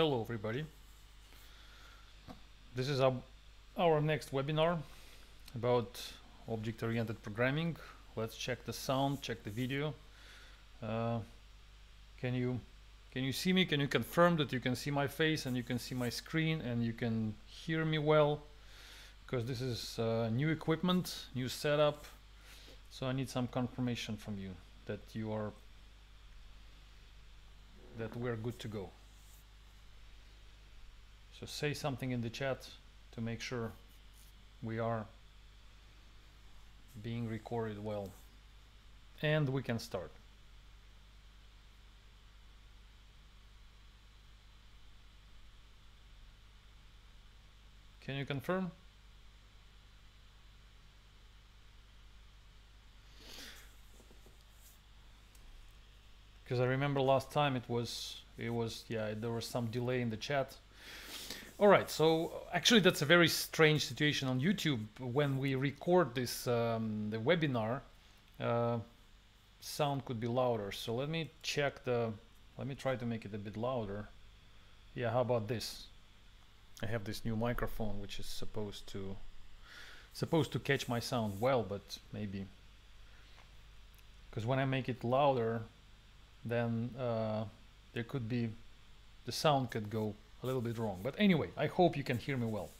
Hello everybody. This is our next webinar about object-oriented programming. Let's check the sound, check the video. Can you see me? Can you confirm that you can see my face and you can see my screen and you can hear me well? Because this is new equipment, new setup. So I need some confirmation from you that we're good to go. So say something in the chat to make sure we are being recorded well. And we can start. Can you confirm? Because I remember last time it was there was some delay in the chat. All right, so actually that's a very strange situation on YouTube. When we record this the webinar, sound could be louder. So let me check the. Let me try to make it a bit louder. Yeah, how about this? I have this new microphone which is supposed to catch my sound well, but maybe because when I make it louder, then there could be the sound could go a little bit wrong. But anyway, I hope you can hear me well.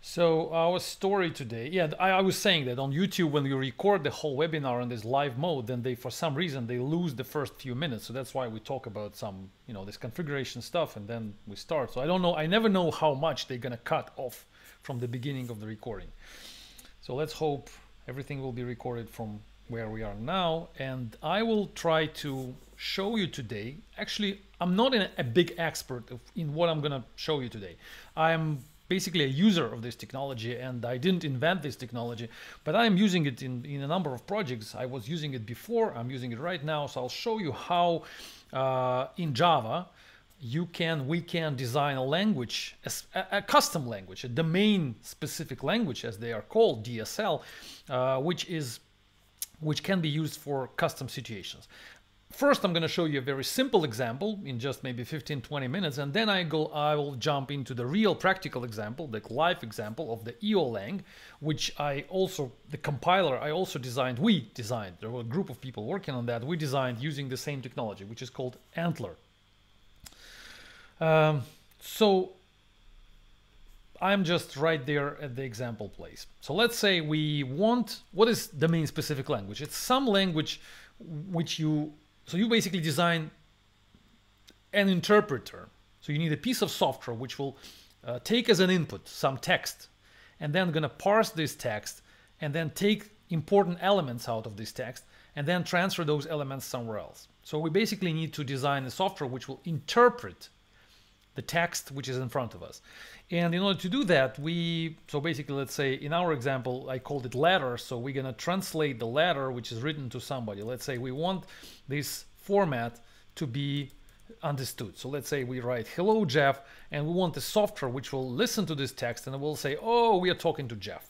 So our story today, yeah, I was saying that on YouTube, when you record the whole webinar in this live mode, then they, for some reason, they lose the first few minutes. So that's why we talk about some, you know, this configuration stuff, and then we start. So I don't know, I never know how much they're gonna cut off from the beginning of the recording. So let's hope everything will be recorded from where we are now, and I will try to show you today. Actually, I'm not a big expert in what I'm gonna show you today. I'm basically a user of this technology, and I didn't invent this technology, but I'm using it in a number of projects. I was using it before, I'm using it right now. So I'll show you how in Java we can design a language, a custom language, a domain specific language, as they are called, DSL, which can be used for custom situations. First, I'm going to show you a very simple example in just maybe 15-20 minutes, and then I will jump into the real practical example, the live example of the EOLang, which the compiler I also designed. We designed. There were a group of people working on that. We designed using the same technology, which is called ANTLR. So I'm just right there at the example place. So let's say we want, what is domain specific language? It's some language which you basically design an interpreter. So you need a piece of software which will take as an input some text, and then gonna parse this text, and then take important elements out of this text, and then transfer those elements somewhere else. So we basically need to design a software which will interpret the text which is in front of us. And in order to do that, so basically let's say in our example, I called it letter. So we're gonna translate the letter which is written to somebody. Let's say we want this format to be understood. So let's say we write hello Jeff, and we want the software which will listen to this text and it will say, oh, we are talking to Jeff.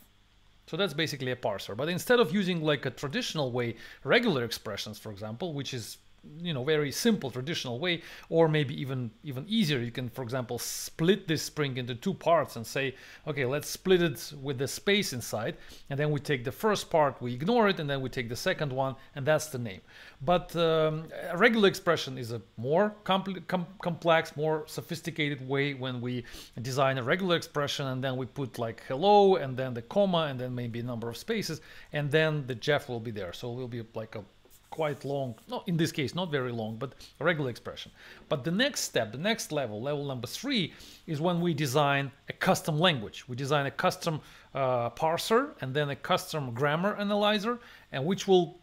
So that's basically a parser. But instead of using like a traditional way, regular expressions, for example, which is, you know, very simple traditional way, or maybe even easier, you can, for example, split this string into two parts and say, okay, let's split it with the space inside, and then we take the first part, we ignore it, and then we take the second one, and that's the name. But a regular expression is a more complex, more sophisticated way, when we design a regular expression and then we put like hello and then the comma and then maybe a number of spaces, and then the Jeff will be there. So it will be like a quite long, no, in this case, not very long, but a regular expression. But the next step, the next level number three, is when we design a custom language. We design a custom parser, and then a custom grammar analyzer, and which will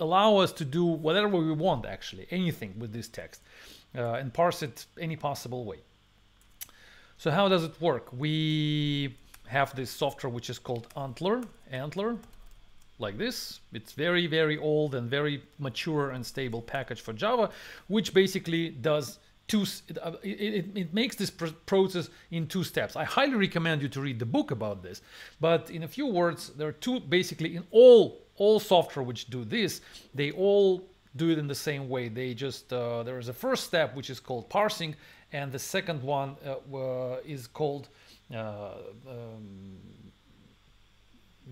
allow us to do whatever we want, actually, anything with this text, and parse it any possible way. So how does it work? We have this software, which is called ANTLR, like this. It's very, very old and very mature and stable package for Java, which basically does it makes this process in two steps. I highly recommend you to read the book about this, but in a few words, there are two, basically in all software which do this, they all do it in the same way. They just there is a first step which is called parsing, and the second one is called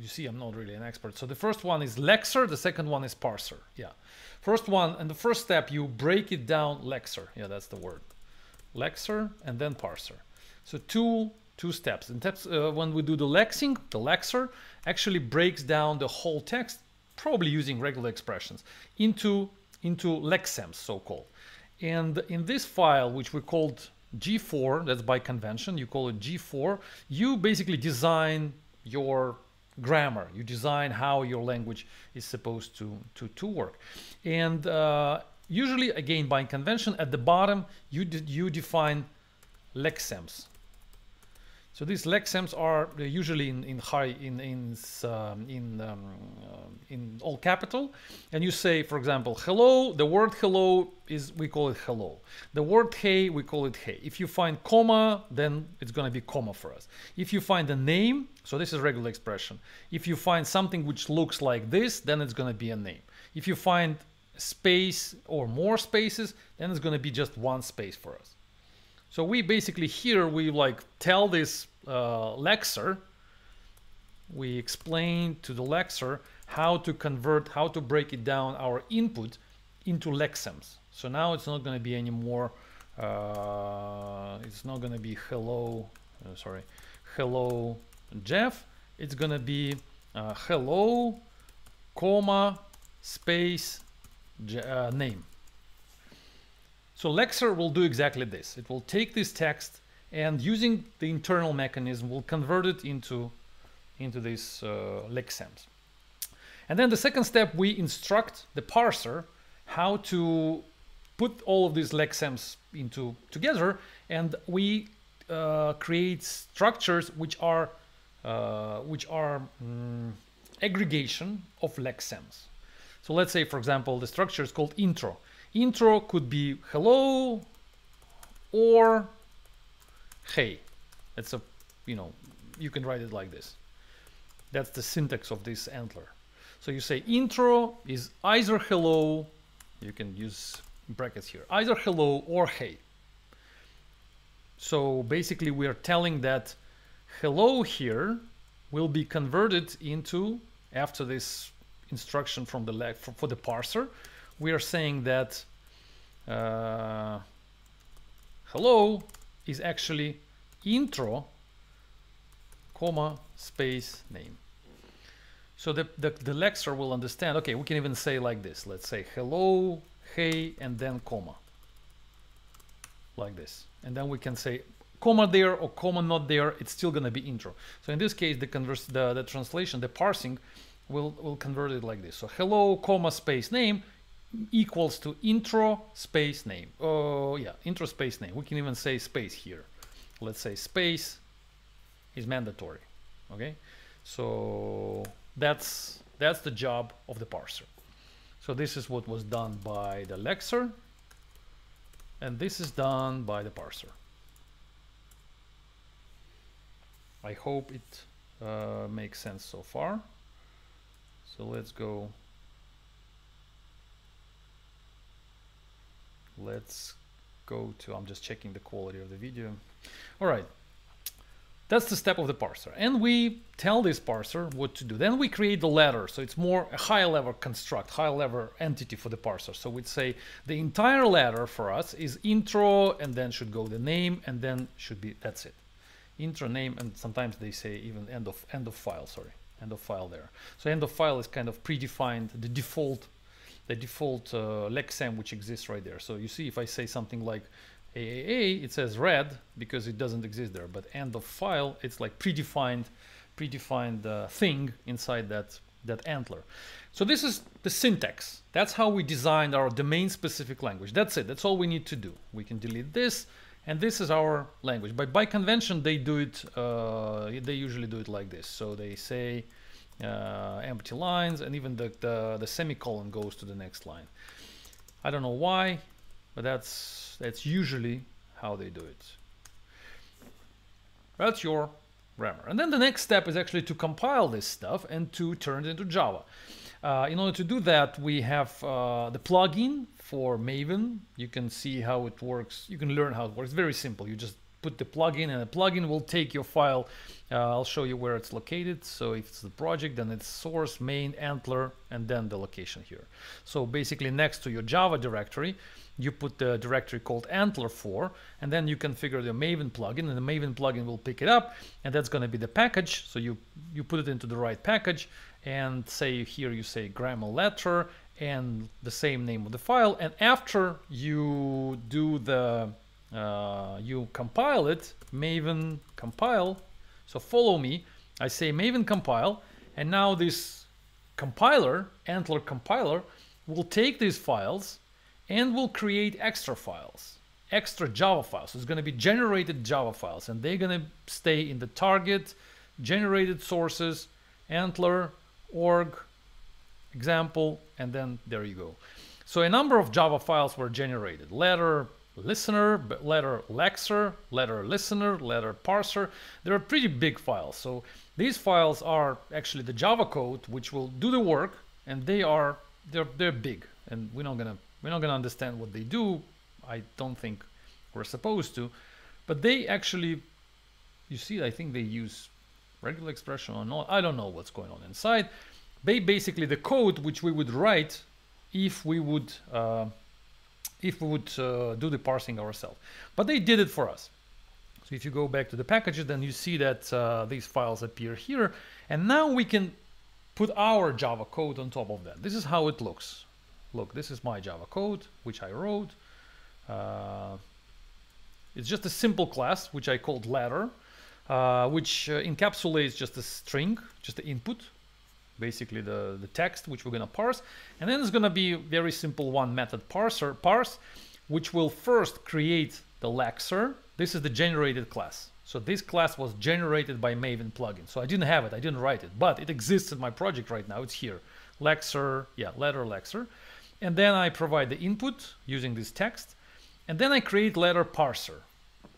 you see, I'm not really an expert. So the first one is Lexer, the second one is Parser. Yeah, first one and the first step you break it down Lexer. Yeah, that's the word, Lexer, and then Parser. So two steps. And when we do the lexing, the Lexer actually breaks down the whole text, probably using regular expressions, into lexems, so-called. And in this file, which we called G4, that's by convention, you call it G4, you basically design your grammar, you design how your language is supposed to work. And usually, again, by convention, at the bottom, you define lexems. So these lexems are usually in all capital, and you say, for example, hello. The word hello is, we call it hello. The word hey, we call it hey. If you find comma, then it's going to be comma for us. If you find a name, so this is regular expression. If you find something which looks like this, then it's going to be a name. If you find space or more spaces, then it's going to be just one space for us. So we basically here, we like tell this Lexer, we explain to the Lexer how to convert, how to break it down, our input into lexems. So now it's not going to be any more, it's not going to be hello, sorry, hello Jeff. It's going to be hello, comma, space, name. So Lexer will do exactly this. It will take this text and, using the internal mechanism, will convert it into these lexems. And then the second step, we instruct the parser how to put all of these lexems into together, and we create structures which are aggregation of lexems. So let's say, for example, the structure is called intro. Intro could be hello or hey. It's a, you know, you can write it like this. That's the syntax of this ANTLR. So you say intro is either hello, you can use brackets here, either hello or hey. So basically we are telling that hello here will be converted into, after this instruction from the for the parser, we are saying that hello is actually intro, comma, space, name. So the Lexer will understand, okay, we can even say like this. Let's say hello, hey, and then comma, like this. And then we can say comma there or comma not there, it's still gonna be intro. So in this case, the translation, the parsing will convert it like this. So hello, comma, space, name, equals to intro space name. Oh yeah, intro space name. We can even say space here. Let's say space is mandatory. Okay, so that's the job of the parser. So this is what was done by the Lexer, and this is done by the parser. I hope it makes sense so far. So let's go. Let's go to, I'm just checking the quality of the video. All right, that's the step of the parser. And we tell this parser what to do. Then we create the ladder. So it's more a high level construct, high level entity for the parser. So we'd say the entire ladder for us is intro, and then should go the name, and then should be, that's it. Intro, name, and sometimes they say even end of file, sorry, end of file there. So end of file is kind of predefined, the default lexem which exists right there. So you see, if I say something like AAA, it says red because it doesn't exist there, but end of file, it's like predefined thing inside that ANTLR. So this is the syntax. That's how we designed our domain-specific language. That's it. That's all we need to do. We can delete this, and this is our language. But by convention, they do it. They usually do it like this. So they say empty lines, and even the semicolon goes to the next line. I don't know why, but that's usually how they do it. That's your grammar. And then the next step is actually to compile this stuff and to turn it into Java. In order to do that, we have the plugin for Maven. You can see how it works. You can learn how it works. Very simple. You just put the plugin, and the plugin will take your file. I'll show you where it's located. So if it's the project, then it's source, main, ANTLR, and then the location here. So basically next to your Java directory, you put the directory called ANTLR4, and then you configure the Maven plugin, and the Maven plugin will pick it up, and that's going to be the package. So you put it into the right package, and say here you say grammar letter and the same name of the file, and after you do the you compile it, Maven compile. So follow me. I say Maven compile, and now this compiler, ANTLR compiler, will take these files and will create extra files, extra Java files. So it's going to be generated Java files, and they're going to stay in the target, generated sources, ANTLR, org, example, and then there you go. So a number of Java files were generated: letter, listener, letter, Lexer, letter, listener, letter, parser. They're pretty big files. So these files are actually the Java code, which will do the work, and they're big, and we're not gonna understand what they do. I don't think we're supposed to, but they actually, you see, I think they use regular expression or not. I don't know what's going on inside. They basically the code which we would write if we would do the parsing ourselves, but they did it for us. So if you go back to the packages, then you see that these files appear here, and now we can put our Java code on top of that. This is how it looks. Look, this is my Java code which I wrote. It's just a simple class which I called ladder, which encapsulates just a string, just the input, basically the text which we're going to parse, and then it's going to be a very simple one method parse, which will first create the Lexer. This is the generated class. So this class was generated by Maven plugin. So I didn't have it, I didn't write it, but it exists in my project right now. It's here, Lexer, yeah, letter Lexer, and then I provide the input using this text, and then I create letter parser.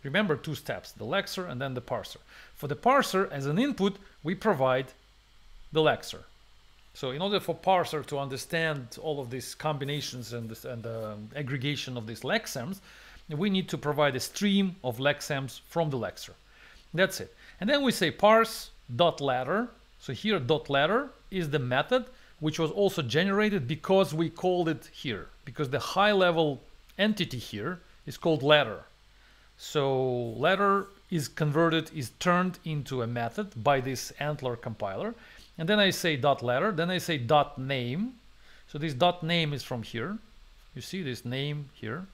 Remember, two steps: the Lexer and then the parser. For the parser, as an input, we provide the Lexer. So in order for parser to understand all of these combinations and the aggregation of these lexems, we need to provide a stream of lexems from the Lexer. That's it. And then we say parse.ladder. So here .ladder is the method which was also generated because we called it here, because the high level entity here is called ladder. So ladder is converted, is turned into a method by this ANTLR compiler. And then I say .ladder, then I say .name. So this .name is from here. You see this name here.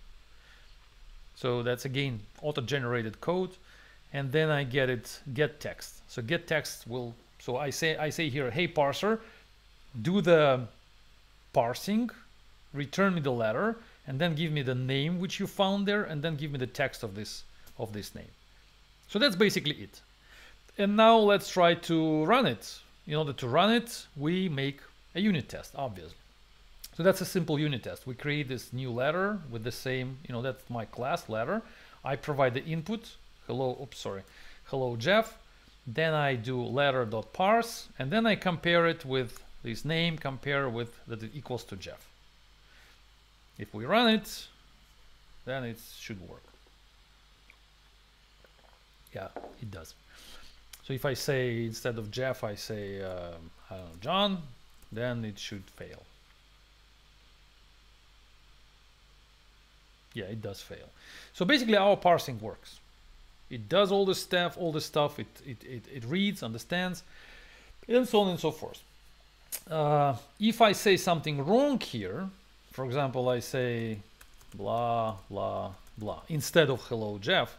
So that's again auto-generated code. And then I get it, get text. So get text will, so I say here, hey parser, do the parsing, return me the ladder, and then give me the name which you found there, and then give me the text of this name. So that's basically it. And now let's try to run it. In order to run it, we make a unit test, obviously. So that's a simple unit test. We create this new ladder with the same, you know, that's my class ladder. I provide the input, hello, oops, sorry, hello Jeff. Then I do ladder.parse, and then I compare it with this name, compare with that it equals to Jeff. If we run it, then it should work. Yeah, it does. So if I say, instead of Jeff, I say, I don't know, John, then it should fail. Yeah, it does fail. So basically our parsing works. It does all the stuff, it reads, understands, and so on and so forth. If I say something wrong here, for example, I say blah, blah, blah, instead of hello, Jeff,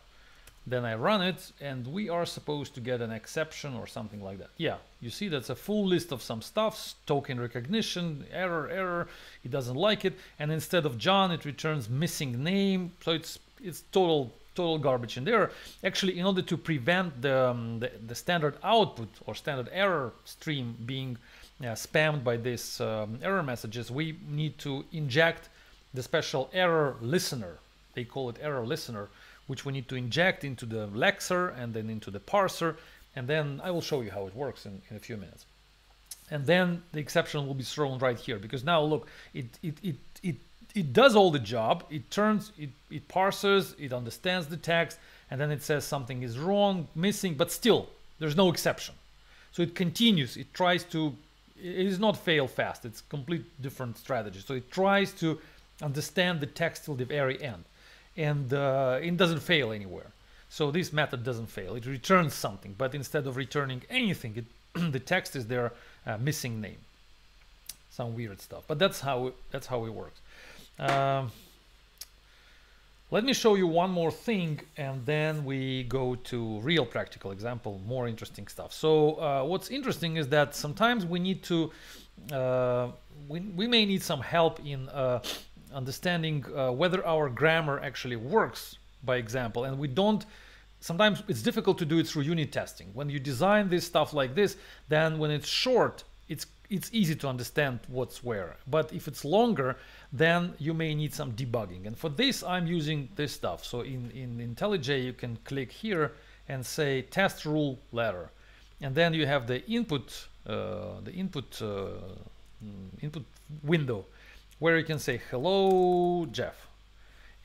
then I run it, and we are supposed to get an exception or something like that. Yeah, you see, that's a full list of some stuff, token recognition, error, error, it doesn't like it, and instead of John, it returns missing name. So it's total garbage in there. Actually, in order to prevent the standard output or standard error stream being spammed by these error messages, we need to inject the special error listener. They call it error listener, which we need to inject into the Lexer and then into the parser, and then I will show you how it works in a few minutes. and then the exception will be thrown right here, because now look, it does all the job. It turns, it parses, it understands the text, and then it says something is wrong, missing, but still there's no exception. So it continues, it tries to, it is not fail fast, it's complete different strategy. So it tries to understand the text till the very end, and it doesn't fail anywhere. So this method doesn't fail, it returns something, but instead of returning anything, the text is their missing name, some weird stuff. But that's how it works. Let me show you one more thing, and then we go to real practical example, more interesting stuff. So what's interesting is that sometimes we need to, we may need some help in understanding whether our grammar actually works, by example, and we don't, sometimes it's difficult to do it through unit testing. When you design this stuff like this, then when it's short, it's easy to understand what's where, but if it's longer, then you may need some debugging. And for this, I'm using this stuff. So in IntelliJ, you can click here and say test rule ladder, and then you have the input window where you can say hello Jeff,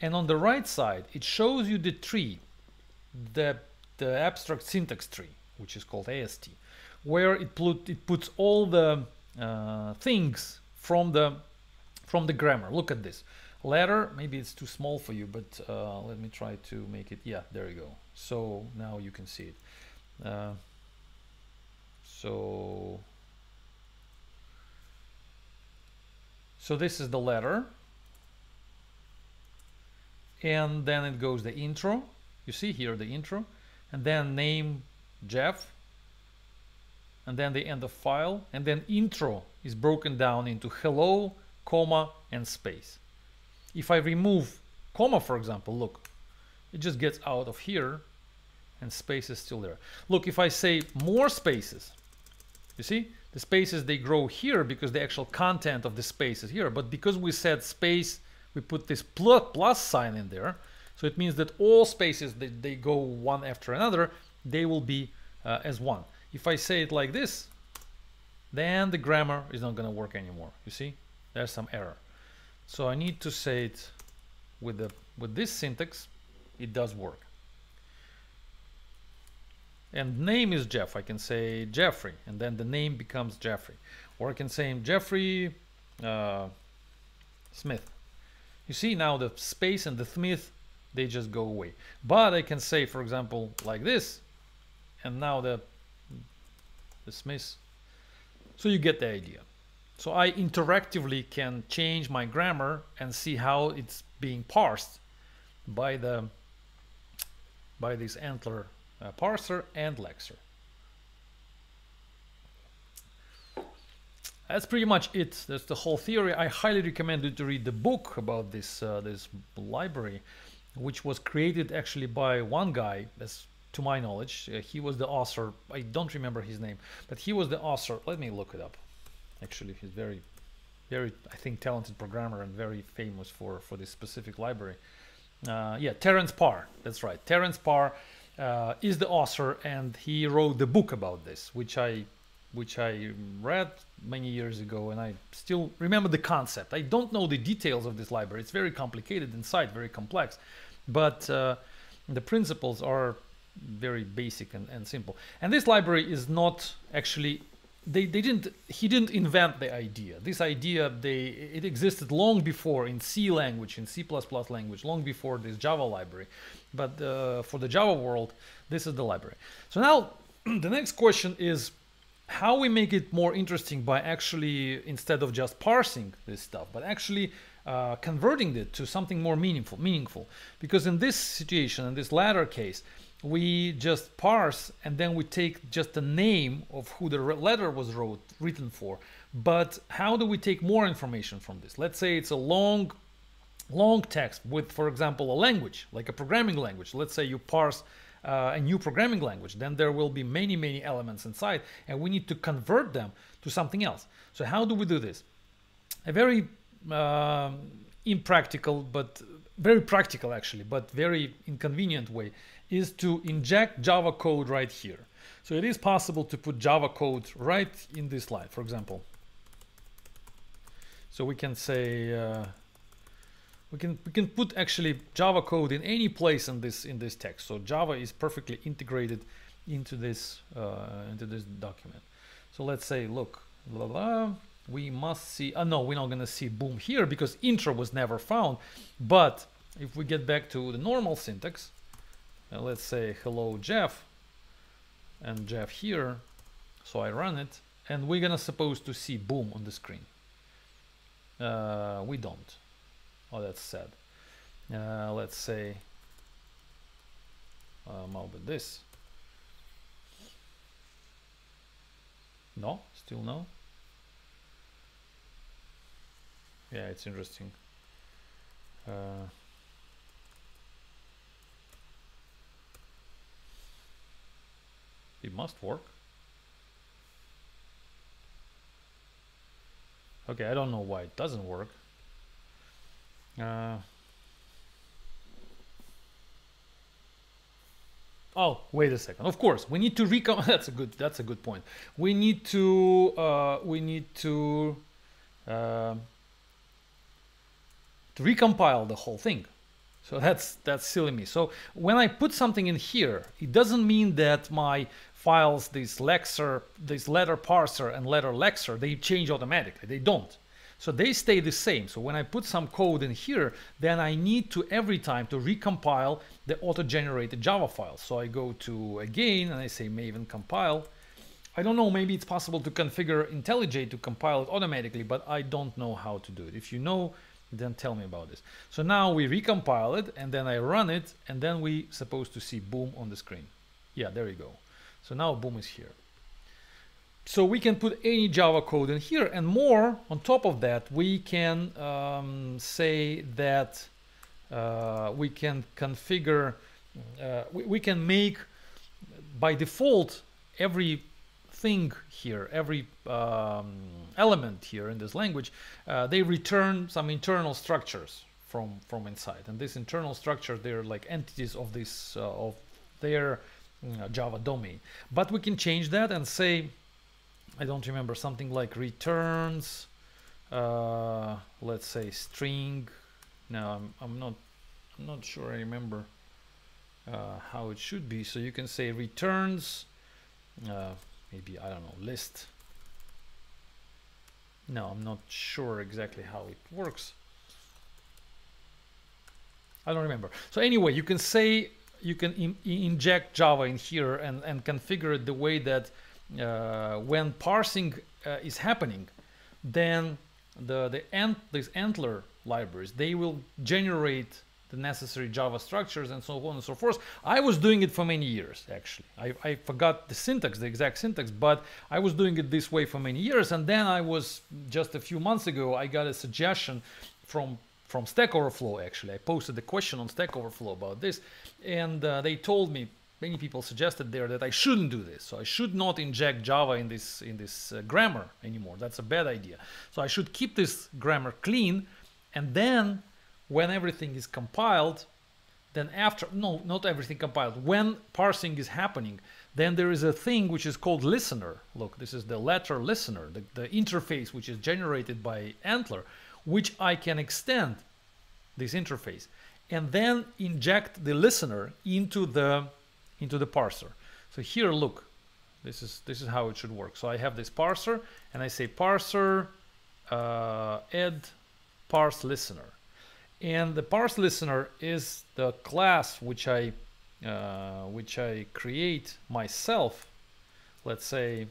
and on the right side it shows you the tree, the abstract syntax tree, which is called AST, where it puts all the things from the grammar. Look at this ladder. Maybe it's too small for you, but let me try to make it. Yeah, there you go. So now you can see it. So this is the ladder, and then it goes the intro. You see here the intro, and then name Jeff, and then the end of file, and then intro is broken down into hello, comma, and space. If I remove comma, for example, look, it just gets out of here and space is still there. Look, if I say more spaces, you see the spaces, they grow here because the actual content of the space is here, but because we said space, we put this plus sign in there, so it means that all spaces that they go one after another, they will be as one. If I say it like this, then the grammar is not going to work anymore. You see, there's some error. So I need to say it with this syntax. It does work. And name is Jeff. I can say Jeffrey, and then the name becomes Jeffrey. Or I can say Jeffrey Smith. You see now the space and the Smith, they just go away. But I can say, for example, like this, and now the Smith. So you get the idea. So I interactively can change my grammar and see how it's being parsed by this ANTLR parser and Lexer. That's pretty much it. That's the whole theory. I highly recommend you to read the book about this this library, which was created actually by one guy, as to my knowledge. He was the author. I don't remember his name, but he was the author. Let me look it up. Actually, he's very, very, I think, talented programmer and very famous for this specific library. Yeah, Terence Parr. That's right. Terence Parr is the author, and he wrote the book about this, which I read many years ago, and I still remember the concept. I don't know the details of this library. It's very complicated inside, very complex, but the principles are very basic and simple. And this library is not actually, he didn't invent the idea. This idea, it existed long before in C language, in C++ language, long before this Java library. But for the Java world, this is the library. So now the next question is how we make it more interesting by actually, instead of just parsing this stuff, but actually converting it to something more meaningful. Because in this situation, in this latter case, we just parse and then we take just the name of who the letter was written for. But how do we take more information from this? Let's say it's a long text with, for example, a language, like a programming language. Let's say you parse a new programming language, then there will be many elements inside, and we need to convert them to something else. So how do we do this? A very impractical, but very practical actually, but very inconvenient way is to inject Java code right here. So it is possible to put Java code right in this line, for example. So we can say we can put actually Java code in any place in this text. So Java is perfectly integrated into this document. So let's say, look, blah, blah, we must see. Oh no, we're not gonna see boom here because intro was never found. But if we get back to the normal syntax, let's say hello Jeff, and Jeff here. So I run it, and we're gonna supposed to see boom on the screen. We don't. Oh, that's sad. Let's say how about this? No, still no. Yeah, it's interesting. It must work. Okay, I don't know why it doesn't work. Oh, wait a second. Of course, we need to recommit. That's a good point. We need to recompile the whole thing. So that's silly me. So when I put something in here, it doesn't mean that my files, this Lexer, this letter parser and letter Lexer, they change automatically. They don't. So they stay the same. So when I put some code in here, then I need to every time to recompile the auto-generated Java file. So I go to again and I say Maven compile. I don't know, maybe it's possible to configure IntelliJ to compile it automatically, but I don't know how to do it. If you know, then tell me about this. So now we recompile it and then I run it and then we supposed to see boom on the screen. Yeah, there you go. So now boom is here. So we can put any Java code in here and more. On top of that, we can say that we can configure, we can make by default every thing here, every element here in this language, they return some internal structures from inside. And these internal structures, they're like entities of this of their Java domain. But we can change that and say, I don't remember, something like returns, let's say string. No, I'm not sure I remember how it should be. So you can say returns, maybe, I don't know, list. No, I'm not sure exactly how it works. I don't remember. So anyway, you can say, you can inject Java in here and configure it the way that when parsing is happening, then these ANTLR libraries, they will generate the necessary Java structures and so on and so forth. I was doing it for many years, actually. I forgot the syntax, the exact syntax, but I was doing it this way for many years. And then I was, just a few months ago, I got a suggestion from Stack Overflow, actually. I posted a question on Stack Overflow about this, and they told me, many people suggested there that I shouldn't do this. So I should not inject Java in this grammar anymore. That's a bad idea. So I should keep this grammar clean, and then when everything is compiled, then after, no, not everything compiled, when parsing is happening, then there is a thing which is called listener. Look, this is the letter listener, the interface which is generated by ANTLR, which I can extend this interface and then inject the listener into the parser. So here, look, this is how it should work. So I have this parser and I say parser add parse listener, and the parse listener is the class which I create myself. Let's say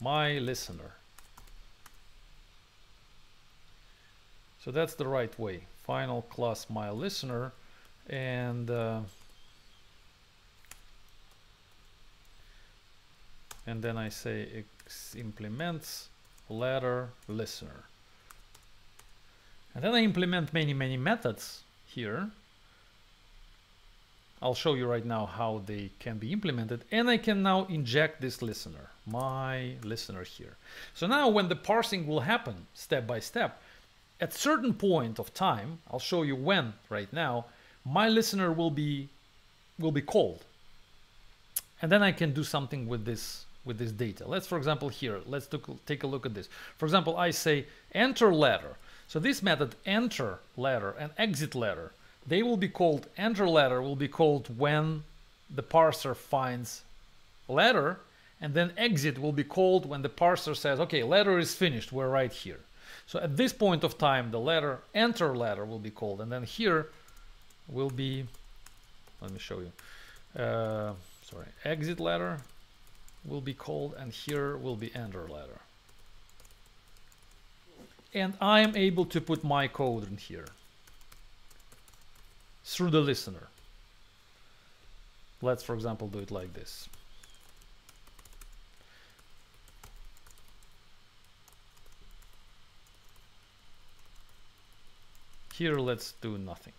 my listener. So that's the right way. Final class my listener, and then I say implements letter listener, and then I implement many methods here. I'll show you right now how they can be implemented, and I can now inject this listener, my listener, here. So now when the parsing will happen step by step, at certain point of time, I'll show you when right now, my listener will be called. And then I can do something with this data. Let's, for example, here, let's take a look at this. For example, I say enter letter. So this method enter letter and exit letter, they will be called, enter letter will be called when the parser finds letter, and then exit will be called when the parser says, okay, letter is finished, we're right here. So at this point of time, the letter enter letter will be called, and then here will be, let me show you, sorry, exit letter will be called, and here will be enter letter. And I am able to put my code in here through the listener. Let's, for example, do it like this. Here, let's do nothing.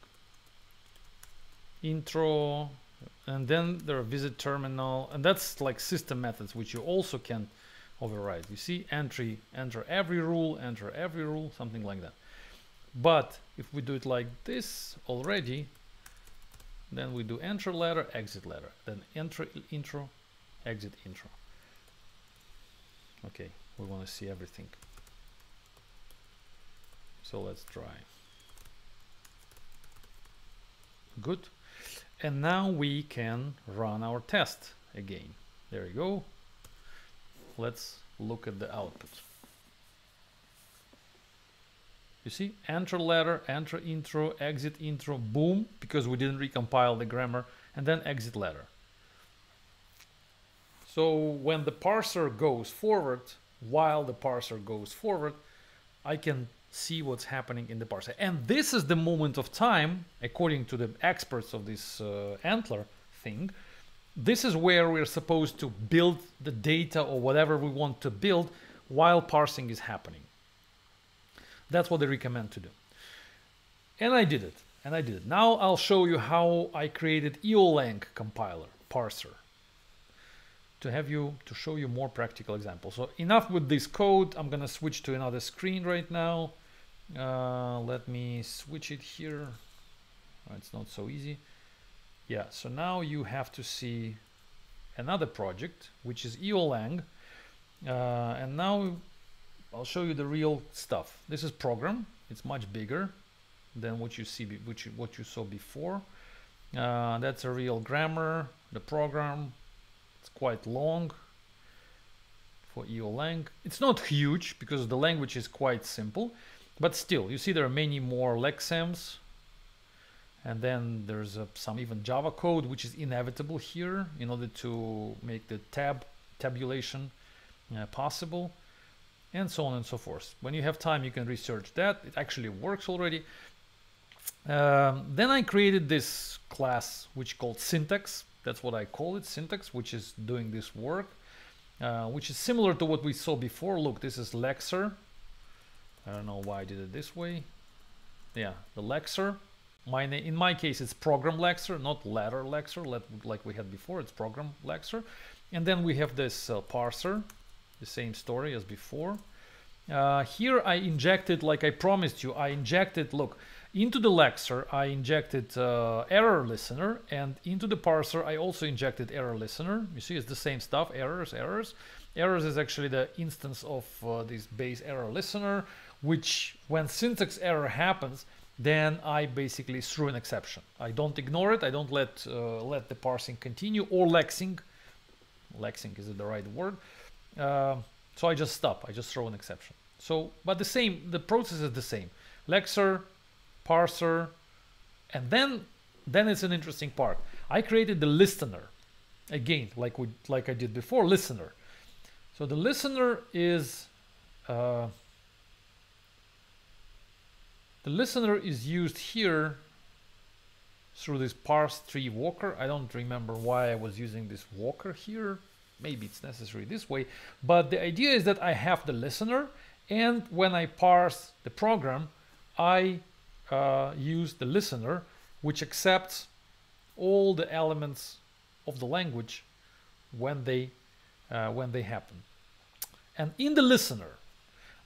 Intro, and then there are visit terminal, and that's like system methods, which you also can override. You see, entry, enter every rule, something like that. But if we do it like this already, then we do enter letter, then enter intro, exit intro. Okay, we want to see everything. So let's try. Good. And now we can run our test again. There you go. Let's look at the output. You see, enter letter, enter intro, exit intro, boom, because we didn't recompile the grammar, and then exit letter. So when the parser goes forward, while the parser goes forward, I can see what's happening in the parser. And this is the moment of time, according to the experts of this ANTLR thing, this is where we're supposed to build the data or whatever we want to build while parsing is happening. That's what they recommend to do. And I did it, and I did it. Now I'll show you how I created EOLang compiler, parser, to show you more practical examples. So enough with this code. I'm gonna switch to another screen right now. Let me switch it here. It's not so easy. Yeah, so now you have to see another project, which is EOLang. And now I'll show you the real stuff. This is program. It's much bigger than what you see, what you saw before. That's a real grammar. The program, it's quite long for EOLang. It's not huge because the language is quite simple, but still, you see there are many more lexems. And then there's some even Java code, which is inevitable here in order to make the tabulation possible, and so on and so forth. When you have time, you can research that. It actually works already. Then I created this class, which called syntax. That's what I call it, syntax, which is doing this work, which is similar to what we saw before. Look, this is Lexer. I don't know why I did it this way. Yeah, the Lexer. In my case, it's program Lexer, not letter Lexer, like we had before. It's program Lexer. And then we have this parser, the same story as before. Here I injected, like I promised you, I injected, look, into the Lexer I injected error listener, and into the parser I also injected error listener. You see, it's the same stuff, errors. Errors is actually the instance of this base error listener, which when syntax error happens, then I basically threw an exception. I don't ignore it. I don't let the parsing continue or lexing. Lexing is the right word. So I just stop. I just throw an exception. So, but the same. The process is the same. Lexer, parser, and then it's an interesting part. I created the listener again, like I did before. Listener. So the listener is. The listener is used here through this parse tree walker. I don't remember why I was using this walker here. Maybe it's necessary this way. But the idea is that I have the listener, and when I parse the program, I use the listener, which accepts all the elements of the language when they happen. And in the listener,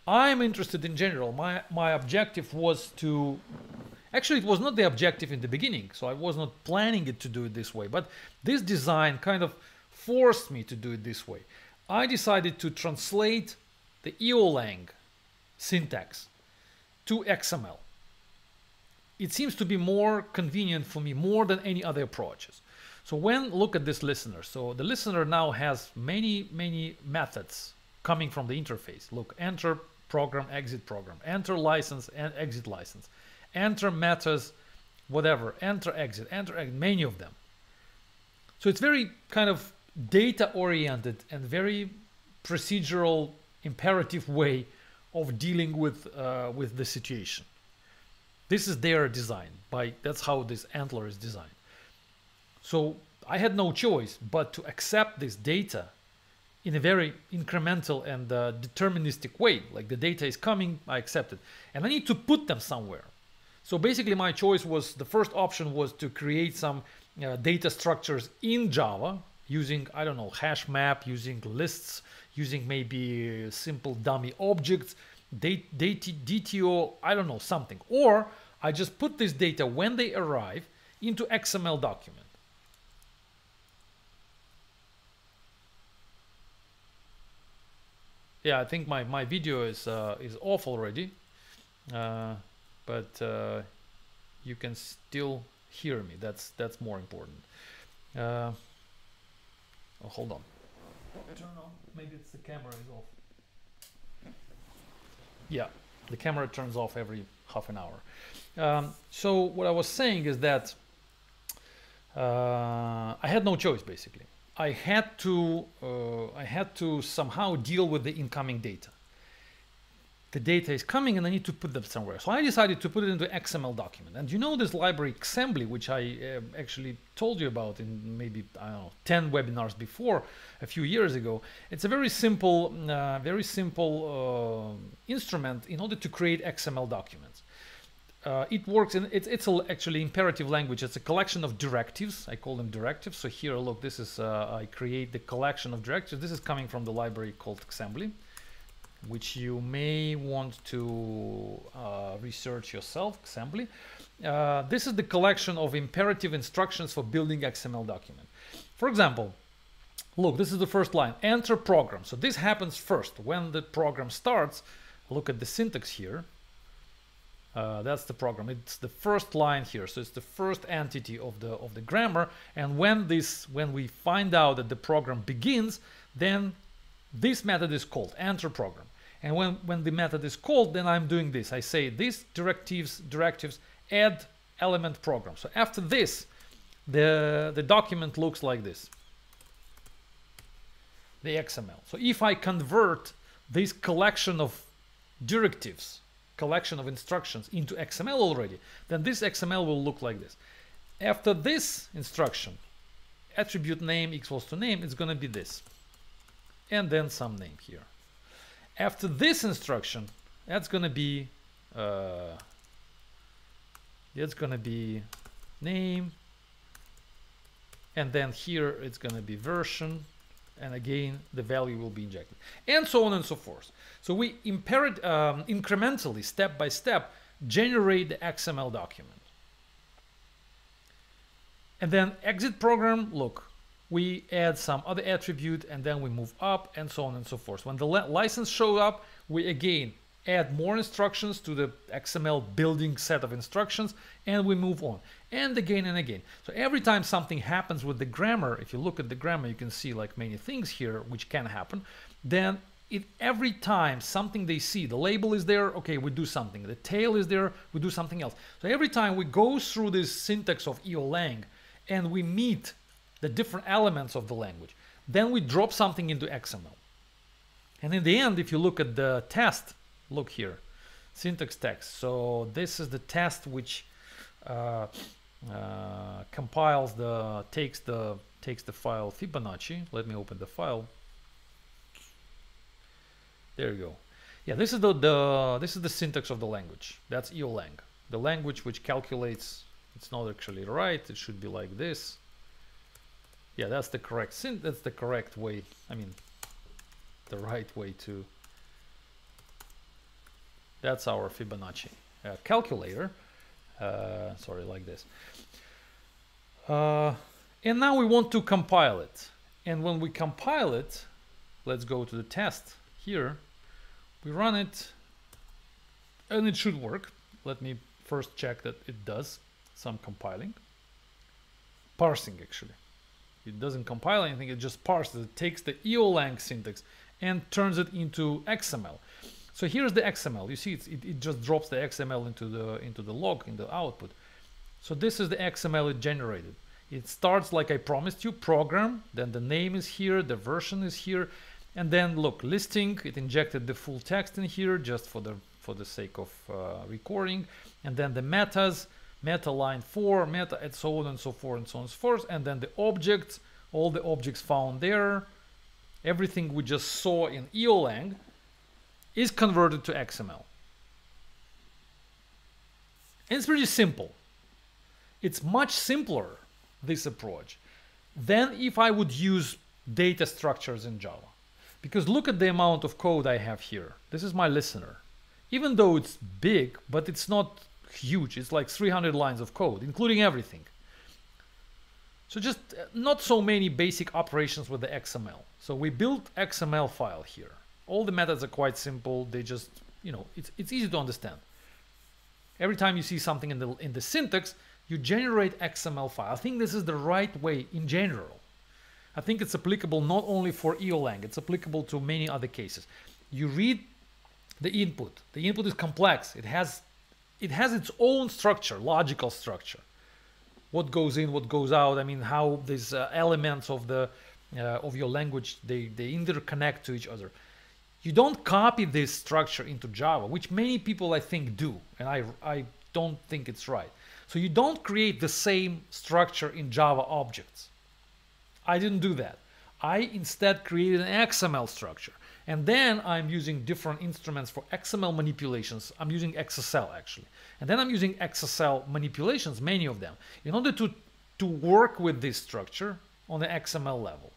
I'm interested in general. My objective was to, actually it was not the objective in the beginning, so I was not planning it to do it this way, but this design kind of forced me to do it this way. I decided to translate the EOLang syntax to XML. It seems to be more convenient for me, more than any other approaches. So when look at this listener, so the listener now has many methods coming from the interface. Look, enter program, enter license and exit license, enter methods, whatever, enter exit, many of them. So it's very kind of data oriented and very procedural imperative way of dealing with the situation. This is their design, that's how this ANTLR is designed. So I had no choice but to accept this data in a very incremental and deterministic way. Like the data is coming, I accept it. And I need to put them somewhere. So basically my choice was, the first option was to create some data structures in Java using, I don't know, hash map, using lists, using maybe simple dummy objects, DTO, I don't know, something. Or I just put this data when they arrive into XML document. Yeah, I think my video is off already, but you can still hear me. That's more important. Oh, hold on. I don't know. Maybe it's the camera is off. Yeah, the camera turns off every half an hour. So what I was saying is that I had no choice, basically. I had to somehow deal with the incoming data. The data is coming and I need to put them somewhere. So I decided to put it into XML document. And you know this library Xembly, which I actually told you about in maybe, I don't know, 10 webinars before, a few years ago. It's a very simple instrument in order to create XML documents. It works in, it's actually imperative language. It's a collection of directives. I call them directives. So here, look, this is, I create the collection of directives. This is coming from the library called Xembly, which you may want to research yourself, Xembly. This is the collection of imperative instructions for building XML document. For example, look, this is the first line, enter program. So this happens first. When the program starts, look at the syntax here. That's the program. It's the first line here. So it's the first entity of the grammar. And when we find out that the program begins, then this method is called enter program. And when the method is called, then I'm doing this. I say these directives add element program. So after this, the document looks like this, the XML. So if I convert this collection of directives, collection of instructions into XML already, then this XML will look like this. After this instruction, attribute name equals to name, it's going to be this. And then some name here. After this instruction, that's going to be name, and then here it's going to be version, and again the value will be injected, and so on and so forth. So we incrementally, step by step, generate the XML document. And then exit program, look, we add some other attribute and then we move up and so on and so forth. When the license shows up, we again add more instructions to the XML building set of instructions, and we move on and again and again. So every time something happens with the grammar, if you look at the grammar, you can see like many things here which can happen. Then every time something they see, the label is there, okay, we do something. The tail is there, we do something else. So every time we go through this syntax of EOLang and we meet the different elements of the language, then we drop something into XML. And in the end, if you look at the test, look here, syntax text. So this is the test which compiles the takes the file Fibonacci. Let me open the file. There you go. Yeah, this is the syntax of the language. That's EOLang, the language which calculates. It's not actually right. It should be like this. Yeah, that's the correct syntax. That's the correct way. I mean, the right way to. That's our Fibonacci calculator. Sorry, like this. And now we want to compile it. And when we compile it, let's go to the test here, we run it and it should work. Let me first check that it does some compiling. Parsing, actually. It doesn't compile anything, it just parses. It takes the EOLang syntax and turns it into XML. So here's the XML. You see, it just drops the XML into the log, in the output. So this is the XML it generated. It starts like I promised you, program, then the name is here, the version is here, and then look, listing, it injected the full text in here just for the sake of recording, and then the metas, meta line 4, meta, and so on and so forth and so on and so forth, and then the objects, all the objects found there, everything we just saw in EOLang is converted to XML. And it's pretty simple. It's much simpler, this approach, than if I would use data structures in Java. Because look at the amount of code I have here. This is my listener. Even though it's big, but it's not huge. It's like 300 lines of code, including everything. So just not so many basic operations with the XML. So we built XML file here. All the methods are quite simple. They just, you know, it's easy to understand. Every time you see something in the syntax, you generate XML file. I think this is the right way in general. I think it's applicable not only for EOLang, it's applicable to many other cases. You read the input. The input is complex. It has its own structure, logical structure. What goes in, what goes out. I mean, how these elements of your language, they interconnect to each other. You don't copy this structure into Java, which many people I think do, and I don't think it's right. So you don't create the same structure in Java objects. I didn't do that. I instead created an XML structure. And then I'm using different instruments for XML manipulations. I'm using XSL actually. And then I'm using XSL manipulations, many of them, in order to work with this structure on the XML level.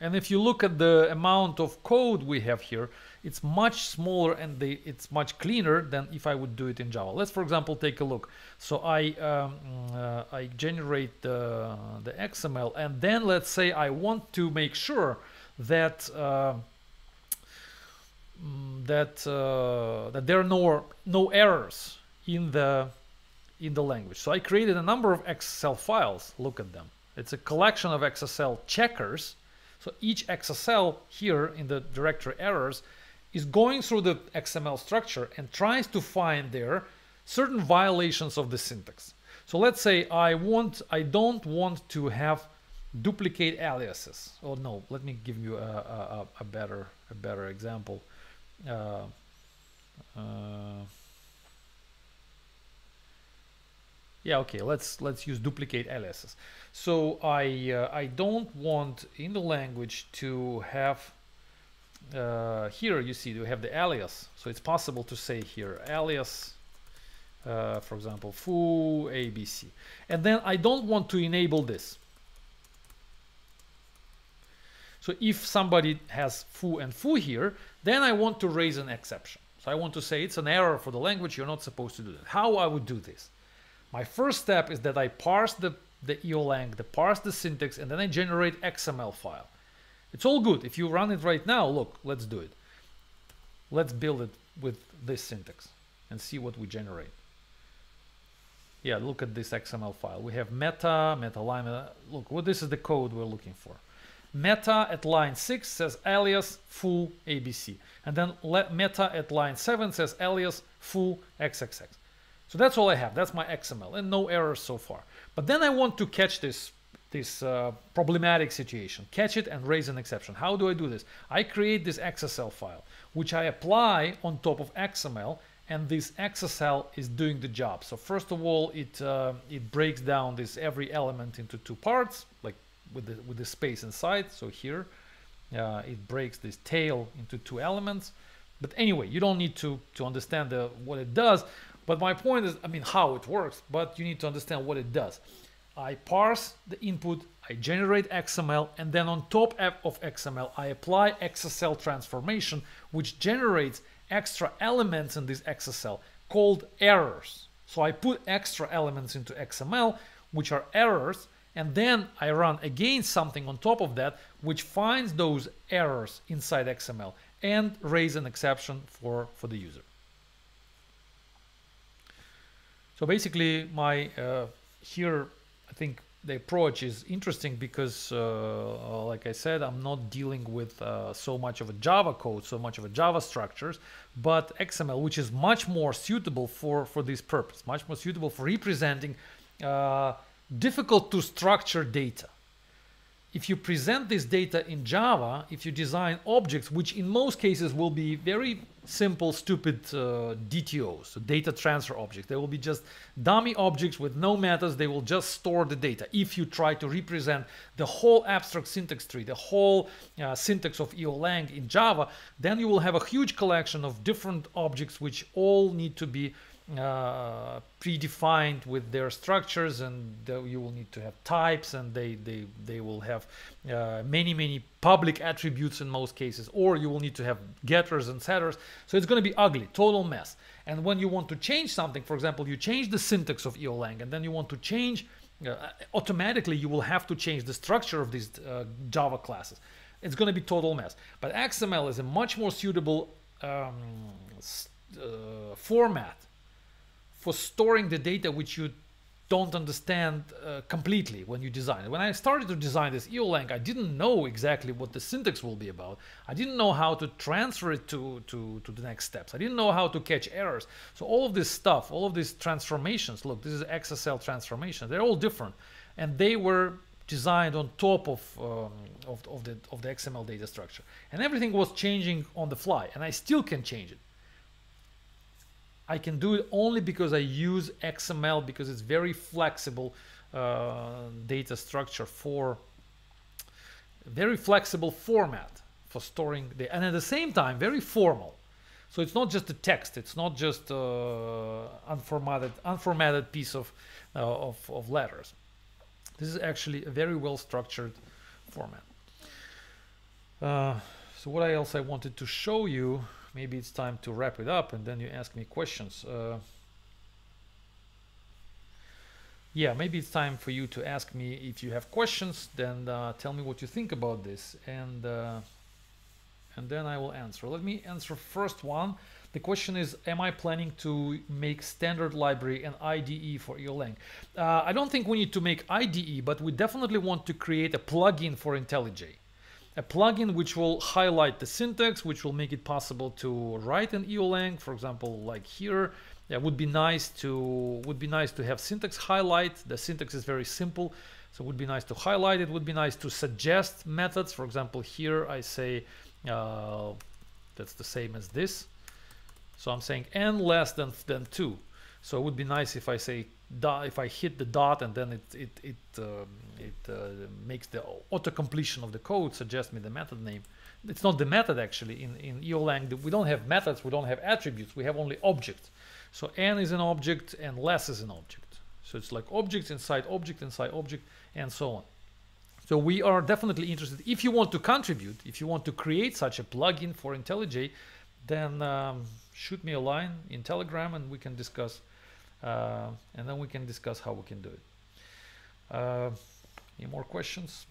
And if you look at the amount of code we have here, it's much smaller and it's much cleaner than if I would do it in Java. Let's, for example, take a look. So I generate the XML, and then let's say I want to make sure that that there are no errors in the language. So I created a number of XSL files. Look at them. It's a collection of XSL checkers. So each XSL here in the directory errors is going through the XML structure and tries to find there certain violations of the syntax. So let's say I don't want to have duplicate aliases. Oh no, let me give you a better example. Yeah, okay, let's use duplicate aliases. So I don't want in the language to have here you see you have the alias. So it's possible to say here alias, for example, foo ABC, and then I don't want to enable this. So if somebody has foo and foo here, then I want to raise an exception. So I want to say it's an error for the language. You're not supposed to do that. How I would do this? My first step is that I parse the EOLang, parse the syntax, and then I generate XML file. It's all good. If you run it right now, look, let's do it. Let's build it with this syntax and see what we generate. Yeah, look at this XML file. We have meta, meta line. Look, well, this is the code we're looking for. Meta at line 6 says alias foo ABC. And then meta at line 7 says alias foo XXX. So that's all I have. That's my XML and no errors so far. But then I want to catch this problematic situation, catch it and raise an exception. How do I do this? I create this XSL file, which I apply on top of XML, and this XSL is doing the job. So first of all, it breaks down this every element into two parts, like with the space inside. So here it breaks this tail into two elements. But anyway, you don't need to understand what it does. But my point is, I mean, how it works, but you need to understand what it does. I parse the input, I generate XML, and then on top of XML, I apply XSL transformation, which generates extra elements in this XSL called errors. So I put extra elements into XML, which are errors, And then I run again something on top of that, which finds those errors inside XML and raise an exception for the user. So basically my here, I think the approach is interesting because like I said, I'm not dealing with so much of a Java code, so much of a Java structures, but XML, which is much more suitable for this purpose, much more suitable for representing difficult to structure data. If you present this data in Java, if you design objects, which in most cases will be very simple, stupid DTOs, so data transfer objects, they will be just dummy objects with no methods, they will just store the data. If you try to represent the whole abstract syntax tree, the whole syntax of EOLang in Java, then you will have a huge collection of different objects which all need to be predefined with their structures, and you will need to have types, and they will have many public attributes in most cases, or you will need to have getters and setters. So it's going to be ugly, total mess. And when you want to change something, for example, you change the syntax of EOLang, and then you want to change automatically, you will have to change the structure of these Java classes. It's going to be total mess. But XML is a much more suitable format for storing the data which you don't understand completely when you design it. When I started to design this EOLang, I didn't know exactly what the syntax will be about. I didn't know how to transfer it to the next steps. I didn't know how to catch errors. So all of this stuff, all of these transformations, look, this is XSL transformation, they're all different. And they were designed on top of the XML data structure. And everything was changing on the fly, and I still can change it. I can do it only because I use XML, because it's very flexible data structure, for very flexible format for storing the, and at the same time very formal. So it's not just a text, it's not just unformatted piece of letters. This is actually a very well structured format. So what else I wanted to show you. Maybe it's time to wrap it up, and then you ask me questions. Yeah, maybe it's time for you to ask me if you have questions. Then tell me what you think about this, and then I will answer. Let me answer first one. The question is, am I planning to make standard library and IDE for EOLang? I don't think we need to make IDE, but we definitely want to create a plugin for IntelliJ. A plugin which will highlight the syntax, which will make it possible to write an EOLang, for example, like here. It would be nice to have syntax highlight. The syntax is very simple, so it would be nice to highlight it. Would be nice to suggest methods. For example, here I say that's the same as this, so I'm saying n less than 2. So it would be nice if I say, if I hit the dot, and then it makes the auto completion of the code suggest me the method name. It's not the method, actually. In EOLang we don't have methods, we don't have attributes, we have only objects. So n is an object and less is an object, so it's like objects inside object inside object, and so on. So we are definitely interested. If you want to contribute, if you want to create such a plugin for IntelliJ, then shoot me a line in Telegram, and we can discuss. And then we can discuss how we can do it. Any more questions?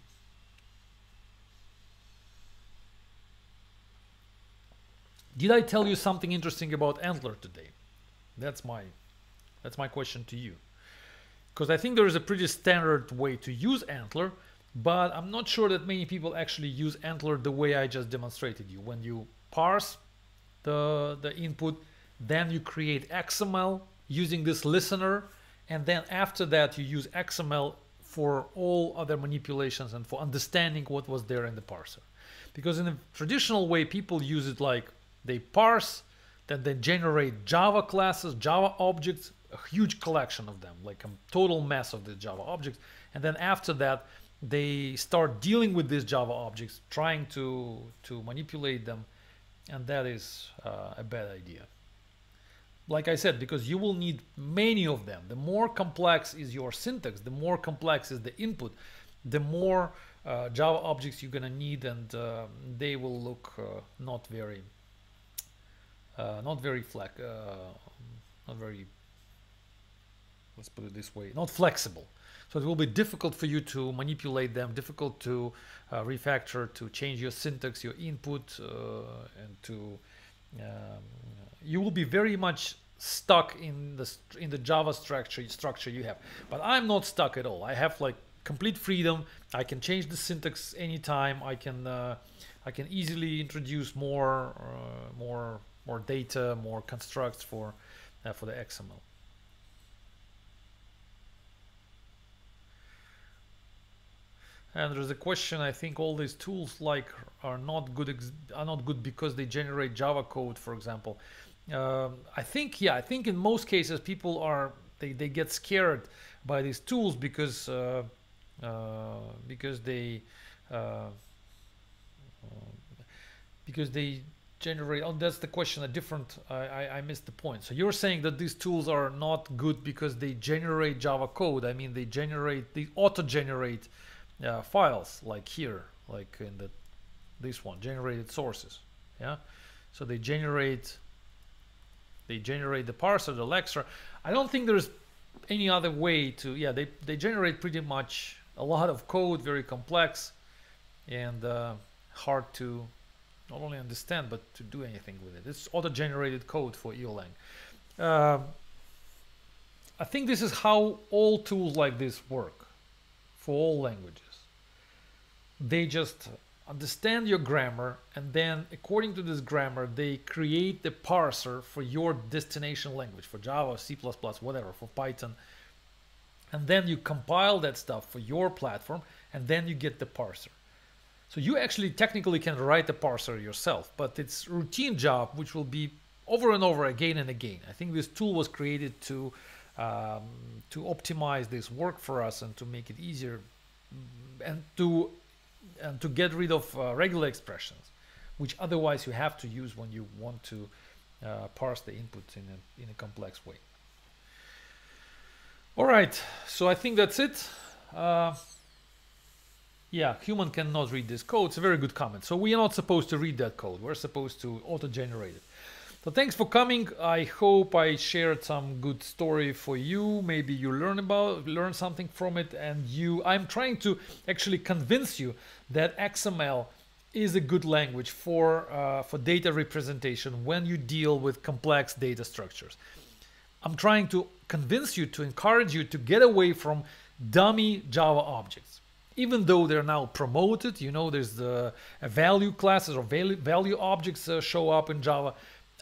Did I tell you something interesting about ANTLR today? That's my question to you, because I think there is a pretty standard way to use ANTLR, but I'm not sure that many people actually use ANTLR the way I just demonstrated you. When you parse the input, then you create XML using this listener, and then after that you use XML for all other manipulations and for understanding what was there in the parser. Because in a traditional way, people use it like they parse, then they generate Java classes, Java objects, a huge collection of them, like a total mess of the Java objects, and then after that they start dealing with these Java objects, trying to manipulate them, and that is a bad idea. Like I said, because you will need many of them. The more complex is your syntax, the more complex is the input, the more Java objects you're gonna need, and they will look not very flexible. So it will be difficult for you to manipulate them, difficult to refactor, to change your syntax, your input, and to you will be very much stuck in the Java structure you have. But I'm not stuck at all. I have like complete freedom. I can change the syntax anytime. I can easily introduce more data, more constructs for the XML. And there's a question. I think all these tools like are not good because they generate Java code, for example. I think in most cases people are they get scared by these tools because they generate. Oh, that's the question. A different. I missed the point. So you're saying that these tools are not good because they generate Java code. I mean, they auto-generate. Files like here, like in this one, generated sources. Yeah, so they generate the parser, the Lexer. I don't think there's any other way to. Yeah, they generate pretty much a lot of code, very complex and hard to not only understand but to do anything with it. It's auto-generated code for EOLang. I think this is how all tools like this work for all languages. They just understand your grammar, and then according to this grammar they create the parser for your destination language, for Java, C++, whatever, for Python, and then you compile that stuff for your platform, and then you get the parser. So you actually technically can write the parser yourself, but it's routine job which will be over and over again and again. I think this tool was created to optimize this work for us and to make it easier, and to get rid of regular expressions, which otherwise you have to use when you want to parse the input in a complex way. All right, so I think that's it. Yeah, human cannot read this code. It's a very good comment. So we are not supposed to read that code. We're supposed to auto-generate it. So thanks for coming. I hope I shared some good story for you. Maybe you learn something from it, and I'm trying to actually convince you that XML is a good language for data representation when you deal with complex data structures. I'm trying to convince you, to encourage you to get away from dummy Java objects. Even though they're now promoted, you know, there's the value classes or value objects show up in Java.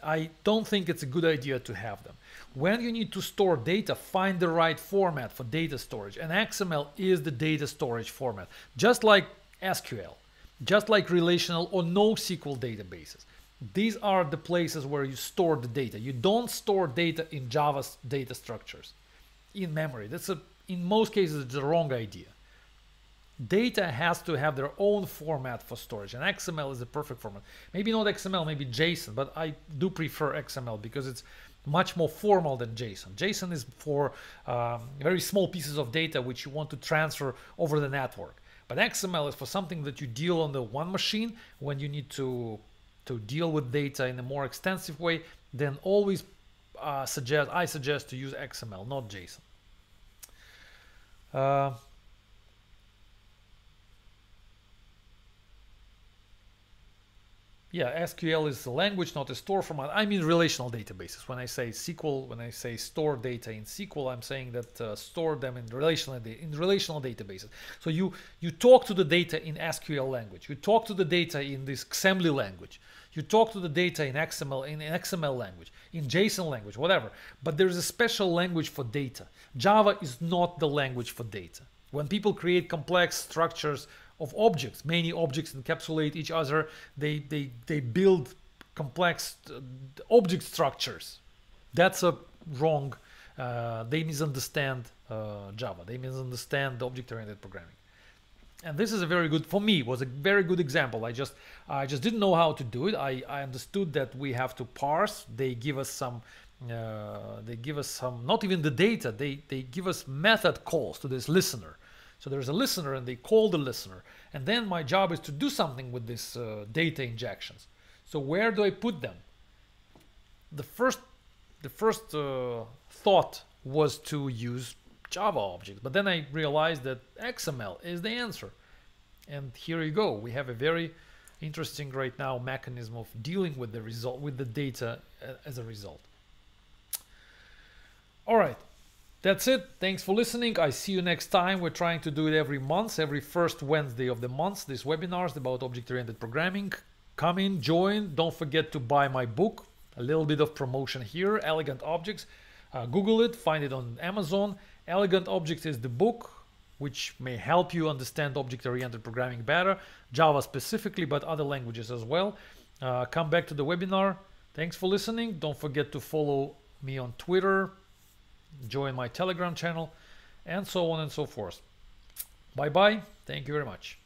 I don't think it's a good idea to have them. When you need to store data, find the right format for data storage, and XML is the data storage format, just like SQL, just like relational or NoSQL databases. These are the places where you store the data. You don't store data in Java's data structures in memory. That's in most cases it's the wrong idea. Data has to have their own format for storage, and XML is the perfect format. Maybe not XML, maybe JSON, but I do prefer XML because it's much more formal than JSON. JSON is for very small pieces of data which you want to transfer over the network, but XML is for something that you deal on the one machine. When you need to deal with data in a more extensive way, then always I suggest to use XML, not JSON. Yeah, SQL is a language, not a store format. I mean relational databases. When I say SQL, when I say store data in SQL, I'm saying that store them in relational databases. So you talk to the data in SQL language. You talk to the data in this Xembly language. You talk to the data in XML language, in JSON language, whatever. But there's a special language for data. Java is not the language for data. When people create complex structures of objects, many objects encapsulate each other, they build complex object structures. That's a wrong. They misunderstand Java. They misunderstand object-oriented programming. And this is a very good, for me, was a very good example. I just didn't know how to do it. I understood that we have to parse. They give us some. Not even the data. They give us method calls to this listener. So there's a listener, and they call the listener, and then my job is to do something with this data injections. So where do I put them? The first thought was to use Java objects. But then I realized that XML is the answer. And here you go. We have a very interesting right now mechanism of dealing with the result, with the data as a result. All right, that's it. Thanks for listening. I see you next time. We're trying to do it every month, every first Wednesday of the month. These webinars about object-oriented programming. Come in, join. Don't forget to buy my book. A little bit of promotion here. Elegant Objects. Google it. Find it on Amazon. Elegant Objects is the book, which may help you understand object-oriented programming better, Java specifically, but other languages as well. Come back to the webinar. Thanks for listening. Don't forget to follow me on Twitter, join my Telegram channel, and so on and so forth. Bye-bye. Thank you very much.